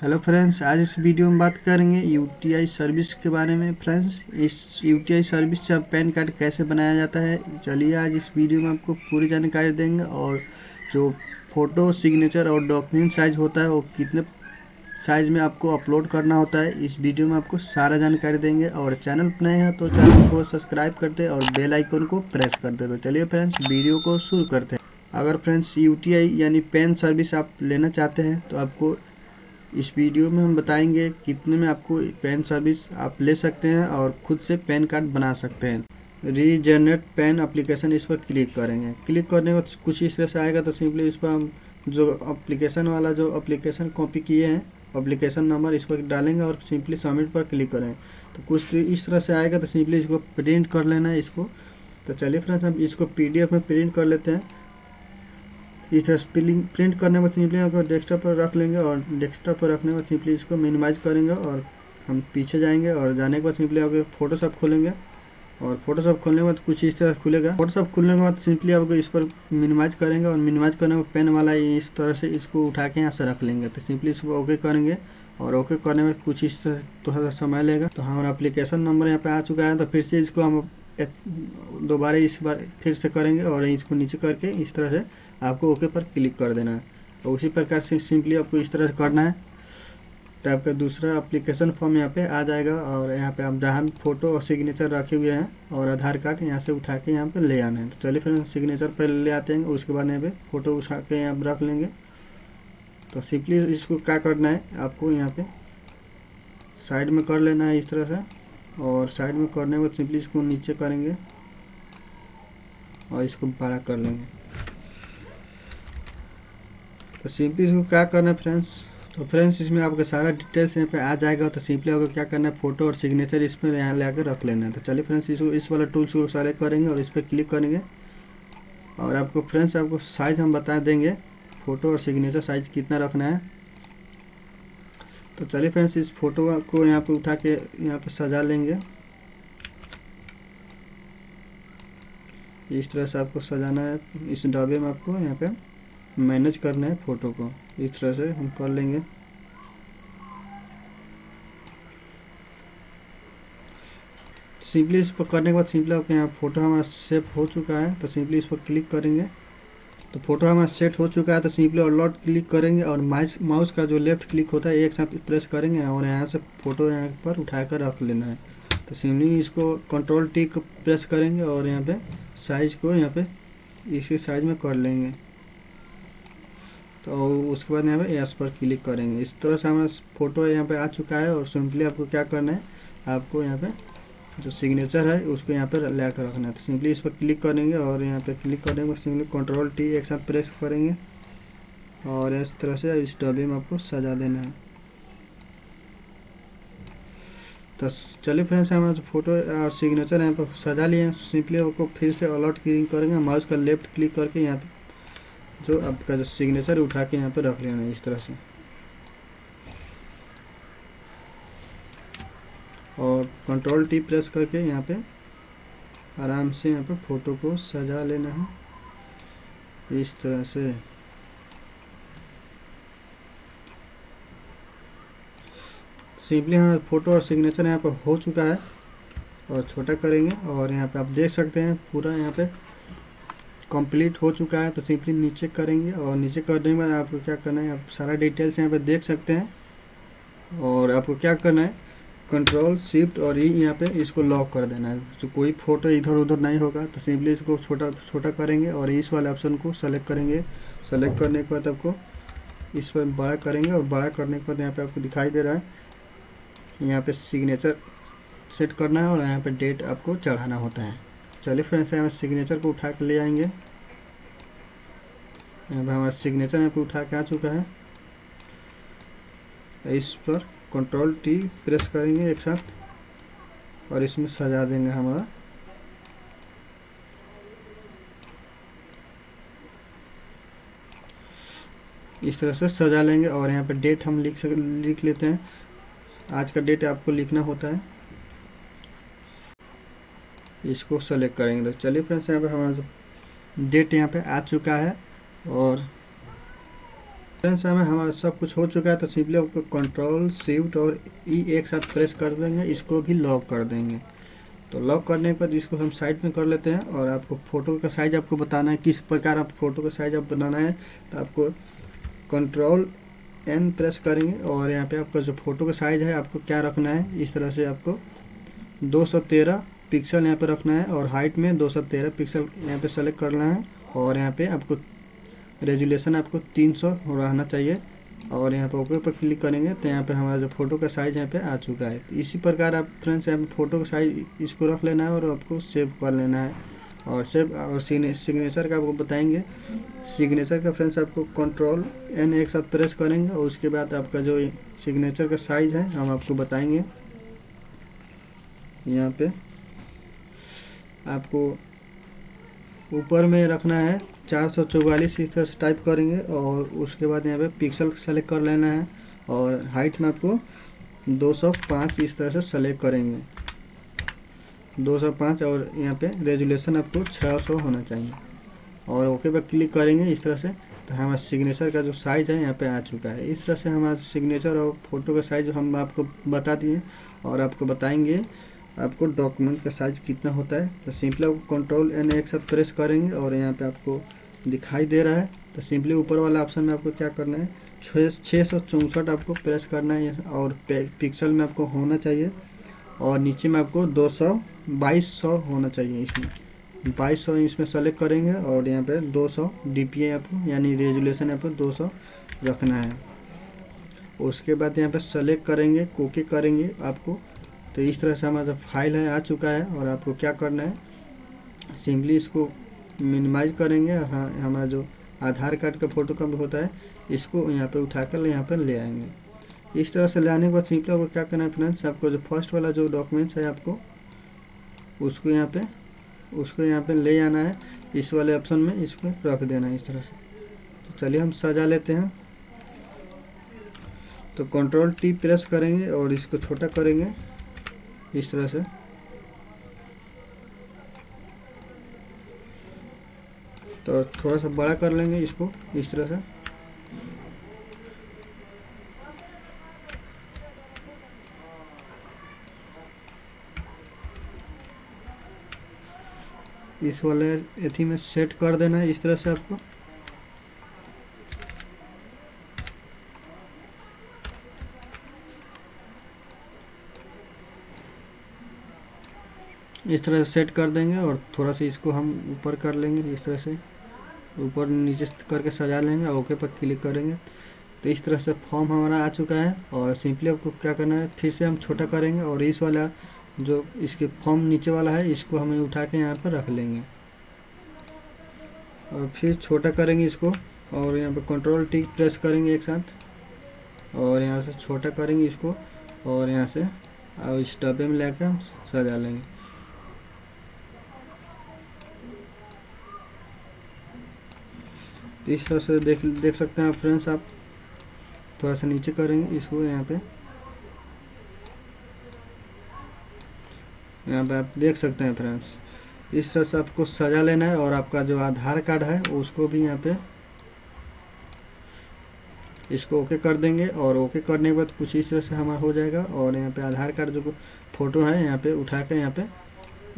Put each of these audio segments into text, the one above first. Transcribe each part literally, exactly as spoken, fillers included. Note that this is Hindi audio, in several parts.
हेलो फ्रेंड्स, आज इस वीडियो में बात करेंगे यूटीआई सर्विस के बारे में। फ्रेंड्स, इस यूटीआई सर्विस से पैन कार्ड कैसे बनाया जाता है, चलिए आज इस वीडियो में आपको पूरी जानकारी देंगे। और जो फ़ोटो, सिग्नेचर और डॉक्यूमेंट साइज होता है वो कितने साइज में आपको अपलोड करना होता है, इस वीडियो में आपको सारा जानकारी देंगे। और चैनल पर नए हैं तो चैनल को सब्सक्राइब करते और बेल आइकन को प्रेस करते। तो चलिए फ्रेंड्स, वीडियो को शुरू करते हैं। अगर फ्रेंड्स यूटीआई यानी पैन सर्विस आप लेना चाहते हैं तो आपको इस वीडियो में हम बताएंगे कितने में आपको पैन सर्विस आप ले सकते हैं और खुद से पैन कार्ड बना सकते हैं। रीजनरेट पैन एप्लीकेशन, इस पर क्लिक करेंगे। क्लिक करने के बाद कुछ इस तरह से आएगा, तो सिंपली इस पर हम जो एप्लीकेशन वाला जो एप्लीकेशन कॉपी किए हैं एप्लीकेशन नंबर इस पर डालेंगे और सिंपली सबमिट पर क्लिक करेंगे। तो कुछ इस तरह से आएगा, तो सिंपली इसको प्रिंट कर लेना है इसको। तो चलिए फ्रेंड्स, हम इसको पी डी एफ में प्रिंट कर लेते हैं। इस तरह प्रिंट करने के बाद सिंपली आपको डेस्कटॉप पर रख लेंगे और डेस्कटॉप पर रखने के बाद सिंपली इसको मिनिमाइज करेंगे और हम पीछे जाएंगे। और जाने के बाद सिंपली आपको फोटोशॉप खोलेंगे और फोटोशॉप खोलने के बाद कुछ इस तरह खुलेगा। फोटोशॉप खुलने के बाद सिंपली आपको इस पर मिनिमाइज करेंगे और मिनिमाइज करने के बाद पेन वाला इस तरह से इसको उठा के यहाँ से रख लेंगे। तो सिंपली इसको ओके करेंगे और ओके करने में कुछ इस तरह थोड़ा सा समय लेगा। तो हमारा एप्लीकेशन नंबर यहाँ पर आ चुका है। तो फिर से इसको हम दोबारा इस बार फिर से करेंगे और इसको नीचे करके इस तरह से आपको ओके पर क्लिक कर देना है। और उसी प्रकार से सिंपली आपको इस तरह से करना है। तो आपका दूसरा एप्लीकेशन फॉर्म यहाँ पे आ जाएगा और यहाँ पे आप जहाँ फोटो और सिग्नेचर रखे हुए हैं और आधार कार्ड यहाँ से उठा के यहाँ पे ले आना है। तो चलिए फिर सिग्नेचर पर ले आते हैं, उसके बाद यहाँ पे फ़ोटो उठा के यहाँ रख लेंगे। तो सिंपली इसको क्या करना है, आपको यहाँ पर साइड में कर लेना है इस तरह से। और साइड में करने के बाद सिंपली इसको नीचे करेंगे और इसको बड़ा कर लेंगे। तो सिंपली इसको क्या करना है फ्रेंड्स, तो फ्रेंड्स इसमें आपका सारा डिटेल्स यहाँ पे आ जाएगा। तो सिंपली आपको क्या करना है, फोटो और सिग्नेचर इसमें यहाँ ले आकर रख लेना है। तो चलिए फ्रेंड्स, इसको इस वाला टूल्स को सेलेक्ट करेंगे और इस पर क्लिक करेंगे। और आपको फ्रेंड्स आपको साइज़ हम बता देंगे, फ़ोटो और सिग्नेचर साइज कितना रखना है। तो चलिए फ्रेंड्स, इस फोटो को यहाँ पर उठा के यहाँ पर सजा लेंगे। इस तरह से आपको सजाना है, इस डब्बे में आपको यहाँ पर मैनेज करना है फ़ोटो को। इस तरह से हम कर लेंगे। सिंपली इस पर करने के बाद सिंपली आपके यहाँ फ़ोटो हमारा सेव हो चुका है। तो सिंपली इस पर क्लिक करेंगे तो फ़ोटो हमारा सेट हो चुका है। तो सिंपली और लॉट क्लिक करेंगे और माउस माउस का जो लेफ्ट क्लिक होता है एक साथ प्रेस करेंगे और यहाँ से फ़ोटो यहाँ पर उठाकर रख लेना है। तो सिंपली इसको कंट्रोल टी को प्रेस करेंगे और यहाँ पर साइज़ को यहाँ पर इसी साइज़ में कर लेंगे। तो उसके बाद यहाँ पे एस पर क्लिक करेंगे। इस तरह से हमारा फ़ोटो यहाँ पे आ चुका है। और सिंपली आपको क्या करना है, आपको यहाँ पे जो सिग्नेचर है उसको यहाँ पे ला कर रखना है। तो सिंपली इस पर क्लिक करेंगे और यहाँ पे क्लिक करेंगे, सिंपली कंट्रोल टी एक साथ प्रेस करेंगे और इस तरह से इस डब्बे में आपको सजा देना है। तो चलिए फ्रेंड्स, हमारा जो फोटो और सिग्नेचर यहाँ पर सजा लिए हैं। सिंपली आपको फिर से अलॉट क्लिक करेंगे, माउस का लेफ्ट क्लिक करके यहाँ पर जो आपका जो सिग्नेचर उठा के यहाँ पर रख लेना है इस तरह से। और कंट्रोल टी प्रेस करके यहाँ पे आराम से यहाँ पर फोटो को सजा लेना है इस तरह से। सिंपली हमारा फ़ोटो और सिग्नेचर यहाँ पर हो चुका है। और छोटा करेंगे और यहाँ पे आप देख सकते हैं पूरा यहाँ पे कंप्लीट हो चुका है। तो सिंपली नीचे करेंगे और नीचे करने के बाद आपको क्या करना है, आप सारा डिटेल्स यहाँ पे देख सकते हैं। और आपको क्या करना है, कंट्रोल शिफ्ट और ई यहाँ पे इसको लॉक कर देना है, तो कोई फ़ोटो इधर उधर नहीं होगा। तो सिंपली इसको छोटा छोटा करेंगे और इस वाले ऑप्शन को सेलेक्ट करेंगे। सेलेक्ट करने के बाद आपको इस पर बड़ा करेंगे और बड़ा करने के बाद यहाँ पर आपको दिखाई दे रहा है यहाँ पर सिग्नेचर सेट करना है और यहाँ पर डेट आपको चढ़ाना होता है। चलिए फ्रेंड्स, यहाँ सिग्नेचर को उठा के ले आएंगे। यहाँ पर हमारा सिग्नेचर यहाँ पर उठा के आ चुका है। इस पर कंट्रोल टी प्रेस करेंगे एक साथ और इसमें सजा देंगे हमारा। इस तरह से सजा लेंगे और यहाँ पर डेट हम लिख सक लिख लेते हैं। आज का डेट आपको लिखना होता है, इसको सेलेक्ट करेंगे। तो चलिए फ्रेंड्स, यहाँ पर हमारा जो डेट यहाँ पे आ चुका है। और फ्रेंड्स हमें हमारा सब कुछ हो चुका है तो सिंपली आपको कंट्रोल शिफ्ट और ई एक साथ प्रेस कर देंगे, इसको भी लॉक कर देंगे। तो लॉक करने पर इसको हम साइड में कर लेते हैं और आपको फ़ोटो का साइज़ आपको बताना है, किस प्रकार आप फ़ोटो का साइज़ आप बनाना है। तो आपको कंट्रोल एन प्रेस करेंगे और यहाँ पे आपका जो फ़ोटो का साइज़ है आपको क्या रखना है, इस तरह से आपको दो सौ तेरह पिक्सल यहाँ पे रखना है और हाइट में दो सौ तेरह पिक्सल यहाँ पे सेलेक्ट करना है और यहाँ पे आपको रेजुलेशन आपको तीन सौ रहना चाहिए और यहाँ पे ओके पर क्लिक करेंगे तो यहाँ पे हमारा जो फ़ोटो का साइज़ यहाँ पे आ चुका है। तो इसी प्रकार आप फ्रेंड्स यहाँ पे फ़ोटो का साइज़ इसको रख लेना है और आपको सेव कर लेना है और सेव और सिग्नेचर का आपको बताएंगे। सिग्नेचर का फ्रेंड्स आपको कंट्रोल एन एक साथ प्रेस करेंगे और उसके बाद आपका जो सिग्नेचर का साइज़ है हम आपको बताएंगे। यहाँ पे आपको ऊपर में रखना है चार सौ चौवालीस इस तरह से टाइप करेंगे और उसके बाद यहाँ पे पिक्सल सेलेक्ट कर लेना है और हाइट में आपको दो सौ पाँच इस तरह से सेलेक्ट करेंगे दो सौ पाँच और यहाँ पे रेजुलेशन आपको छः सौ होना चाहिए और ओके पर क्लिक करेंगे। इस तरह से तो हमारा सिग्नेचर का जो साइज़ है यहाँ पे आ चुका है। इस तरह से हमारा सिग्नेचर और फ़ोटो का साइज़ हम आपको बता दिए और आपको बताएँगे आपको डॉक्यूमेंट का साइज़ कितना होता है। तो सिंपली आपको कंट्रोल एन एक साथ प्रेस करेंगे और यहाँ पे आपको दिखाई दे रहा है तो सिंपली ऊपर वाला ऑप्शन में आपको क्या करना है, छः छः सौ चौंसठ आपको प्रेस करना है और पिक्सल में आपको होना चाहिए और नीचे में आपको दो सौ बाईस सौ होना चाहिए, इसमें बाईस सौ इसमें सेलेक्ट करेंगे और यहाँ पे दो सौ डी पी ए आपको यानी रेजुलेशन आपको दो सौ रखना है। उसके बाद यहाँ पर सेलेक्ट करेंगे कोके करेंगे आपको। तो इस तरह से हमारा फाइल है आ चुका है और आपको क्या करना है, सिंपली इसको मिनिमाइज करेंगे। हाँ हमारा जो आधार कार्ड का फ़ोटो कम होता है इसको यहाँ पे उठाकर यहाँ पे ले आएंगे। इस तरह से ले आने के बाद सिंपली आपको क्या करना है फ्रेंड्स, आपको जो फर्स्ट वाला जो डॉक्यूमेंट्स है आपको उसको यहाँ पे उसको यहाँ पे ले आना है, इस वाले ऑप्शन में इसको रख देना है इस तरह से। तो चलिए हम सजा लेते हैं। तो कंट्रोल टी प्रेस करेंगे और इसको छोटा करेंगे इस तरह से तो थोड़ा सा बड़ा कर लेंगे इसको इस तरह से। इस वाले एथी में सेट कर देना है इस तरह से आपको। इस तरह से सेट कर देंगे और थोड़ा सा इसको हम ऊपर कर लेंगे इस तरह से, ऊपर नीचे करके सजा लेंगे। ओके पर क्लिक करेंगे तो इस तरह से फॉर्म हमारा आ चुका है और सिंपली आपको क्या करना है, फिर से हम छोटा करेंगे और इस वाला जो इसके फॉर्म नीचे वाला है इसको हमें उठा के यहाँ पर रख लेंगे और फिर छोटा करेंगे इसको और यहाँ पर कंट्रोल टी प्रेस करेंगे एक साथ और यहाँ से छोटा करेंगे इसको और यहाँ से और इस डब्बे में लाकर हम सजा लेंगे। इस तरह से देख देख सकते हैं आप फ्रेंड्स। आप थोड़ा सा नीचे करेंगे इसको यहाँ पे यहाँ पे आप देख सकते हैं फ्रेंड्स। इस तरह से आपको सजा लेना है और आपका जो आधार कार्ड है उसको भी यहाँ पे इसको ओके कर देंगे और ओके करने के बाद कुछ इस तरह से हमारा हो जाएगा और यहाँ पे आधार कार्ड जो फ़ोटो है यहाँ पे उठा के यहाँ पे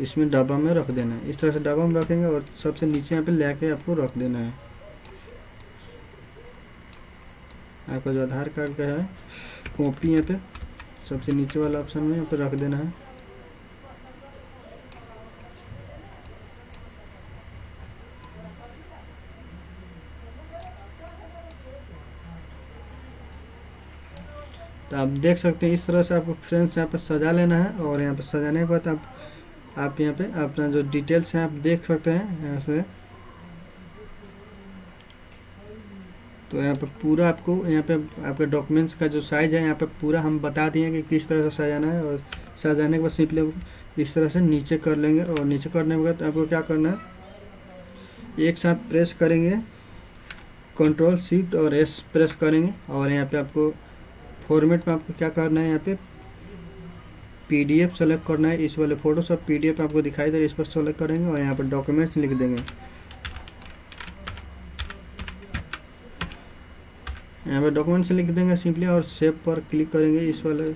इसमें डब्बा में रख देना है। इस तरह से डब्बा में रखेंगे और सबसे नीचे यहाँ पे ले के आपको रख देना है आपका जो आधार कार्ड का है कॉपी। यहाँ पे सबसे नीचे वाला ऑप्शन में यहाँ पे रख देना है। तो आप देख सकते हैं इस तरह से आपको फ्रेंड्स यहाँ पे सजा लेना है और यहाँ पे सजाने के बाद आप आप यहाँ पे अपना जो डिटेल्स हैं आप देख सकते हैं यहाँ से। तो यहाँ पर पूरा आपको यहाँ पे आपके डॉक्यूमेंट्स का जो साइज़ है यहाँ पे पूरा हम बता दिए कि किस तरह से सजाना है और सजाने के बाद सिंपली इस तरह से नीचे कर लेंगे और नीचे करने के बाद आपको क्या करना है, एक साथ प्रेस करेंगे कंट्रोल शिफ्ट और एस प्रेस करेंगे और यहाँ पे आपको फॉर्मेट में आपको क्या करना है, यहाँ पे पीडीएफ सेलेक्ट करना है। इस वाले फोटोशॉप पीडीएफ आपको दिखाई दे इस पर सेलेक्ट करेंगे और यहाँ पर डॉक्यूमेंट्स लिख देंगे यहाँ पे डॉक्यूमेंट से लिख देंगे सिंपली और सेव पर क्लिक करेंगे, इस वाले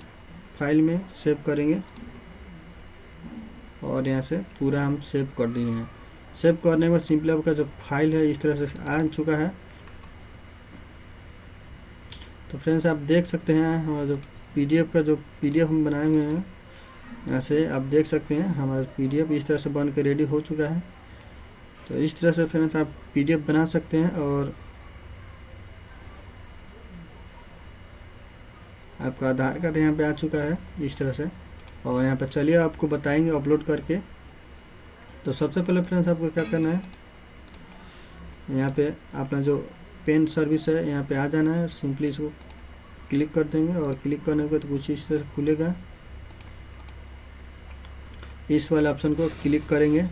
फाइल में सेव करेंगे और यहाँ से पूरा हम सेव कर दिए हैं। सेव करने के बाद सिंपली आपका जो फाइल है इस तरह से आ चुका है। तो फ्रेंड्स आप देख सकते हैं हमारा जो पीडीएफ का जो पीडीएफ हम बनाए हुए हैं, यहाँ से आप देख सकते हैं हमारा पीडीएफ इस तरह से बन के रेडी हो चुका है। तो इस तरह से फ्रेंड्स आप पीडीएफ बना सकते हैं और आपका आधार कार्ड यहाँ पे आ चुका है इस तरह से। और यहाँ पे चलिए आपको बताएंगे अपलोड करके। तो सबसे पहले फ्रेंड्स आपको क्या करना है, यहाँ पे अपना जो पेन सर्विस है यहाँ पे आ जाना है। सिंपली इसको क्लिक कर देंगे और क्लिक करने के बाद कुछ इस तरह से खुलेगा, इस वाले ऑप्शन को क्लिक करेंगे।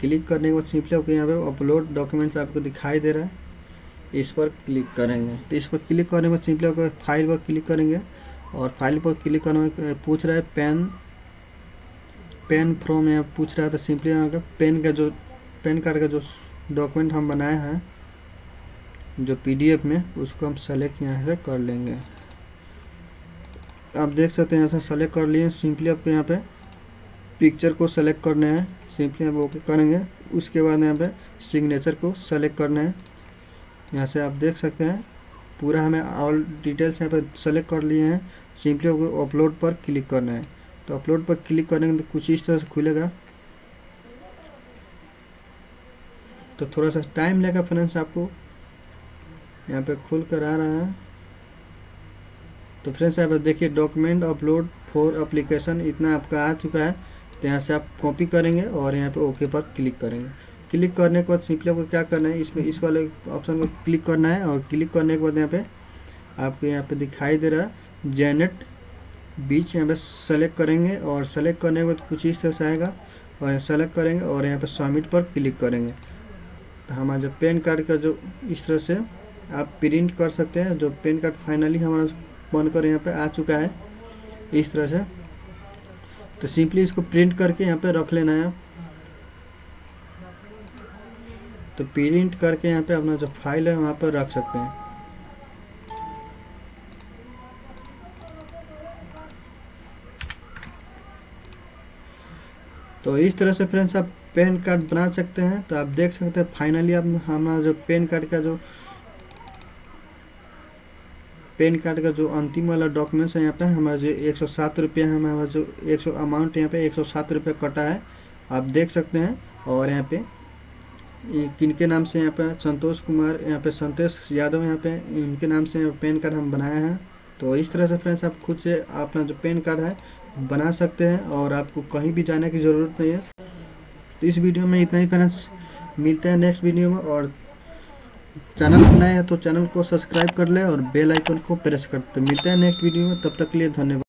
क्लिक करने के बाद सिंपली आपको यहाँ पे अपलोड डॉक्यूमेंट्स आपको दिखाई दे रहा है, इस पर क्लिक करेंगे। तो इस पर क्लिक करने पर सिंपली आपको फाइल पर क्लिक करेंगे और फाइल पर क्लिक करने में पूछ रहा है पेन पेन फ्रॉम यहाँ पूछ रहा है। तो सिंपली यहाँ का पेन का जो पेन कार्ड का जो डॉक्यूमेंट हम बनाए हैं जो पीडीएफ में, उसको हम सेलेक्ट यहाँ से कर लेंगे। आप देख सकते हैं यहाँ से सेलेक्ट कर लिए। सिंपली आपको यहाँ पे पिक्चर को सेलेक्ट करना है, सिंपली आप ओके करेंगे। उसके बाद यहाँ पे सिग्नेचर को सेलेक्ट करना है। यहाँ से आप देख सकते हैं पूरा हमें ऑल डिटेल्स यहाँ पर सेलेक्ट कर लिए हैं। सिंपली आपको अपलोड पर क्लिक करना है। तो अपलोड पर क्लिक करने के कुछ इस तरह से खुलेगा। तो थोड़ा सा टाइम लगेगा फ्रेंड्स, आपको यहाँ पे खुल कर आ रहा है। तो फ्रेंड्स यहाँ पर देखिए डॉक्यूमेंट अपलोड फॉर एप्लीकेशन इतना आपका आ चुका है। तो यहाँ से आप कॉपी करेंगे और यहाँ पे ओके पर क्लिक करेंगे। क्लिक करने के बाद सिंपली आपको क्या करना है, इसमें इस वाले ऑप्शन को क्लिक करना है और क्लिक करने के बाद यहाँ पे आपको यहाँ पे दिखाई दे रहा है जेनेट बीच, यहाँ पे सेलेक्ट करेंगे और सेलेक्ट करने के बाद कुछ इस तरह से आएगा और सेलेक्ट करेंगे और यहाँ पे सबमिट पर क्लिक करेंगे। तो हमारा जो पैन कार्ड का जो इस तरह से आप प्रिंट कर सकते हैं, जो पैन कार्ड फाइनली हमारा बनकर यहाँ पर आ चुका है इस तरह से। तो सिंपली इसको प्रिंट करके यहाँ पे रख लेना है। तो प्रिंट करके यहाँ पे अपना जो फाइल है वहाँ पर रख सकते हैं। तो इस तरह से फ्रेंड्स आप पैन कार्ड बना सकते हैं। तो आप देख सकते हैं फाइनली आप हमारा जो पैन कार्ड का जो पैन कार्ड का जो अंतिम वाला डॉक्यूमेंट्स है यहाँ पे हमारा जो एक सौ सात रुपया हमारा जो एक सौ अमाउंट यहाँ पे एक सौ सात रुपये कटा है, आप देख सकते हैं। और यहाँ पे किनके नाम से यहाँ पे संतोष कुमार यहाँ पे संतोष यादव यहाँ पे इनके नाम से पैन कार्ड हम बनाए हैं। तो इस तरह से फ्रेंड्स आप खुद से अपना जो पैन कार्ड है बना सकते हैं और आपको कहीं भी जाने की ज़रूरत नहीं है। तो इस वीडियो में इतना ही फ्रेंड्स, मिलते हैं नेक्स्ट वीडियो में। और चैनल बनाए हैं तो चैनल को सब्सक्राइब कर ले और बेल आइकन को प्रेस कर। तो मिलते हैं नेक्स्ट वीडियो में, तब तक के लिए धन्यवाद।